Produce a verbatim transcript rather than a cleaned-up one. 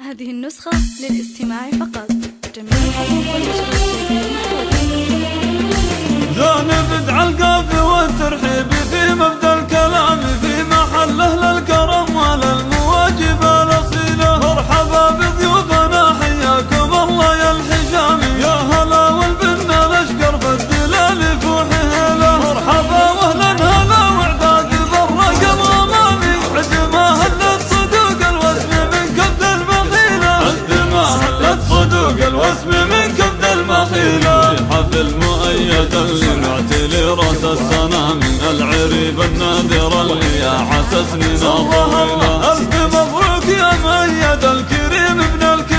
هذه النسخة للاستماع فقط. جانب عالقافي والترحيب في مبدأ الكلام، في محله للكرم ولا المواجب الأصيلة. مرحبا بضيوفنا حياكم الله يا الحجام، يا هلا والبنا الأشقر بالدلال فوحها له. مرحبا وأهلا هلا وعداد بالرقم أمامي، وعندما هلت صدوق الوسم من كبد المخيلة، عندما هلت صدوق الوسم من كبد المخيلة. حفل مؤيد اللي معتلي رأس الصنم، العريب النادر اللي يا عسى سنينه طويلة. ألف مبروك يا مؤيد الكريم ابن الكريم.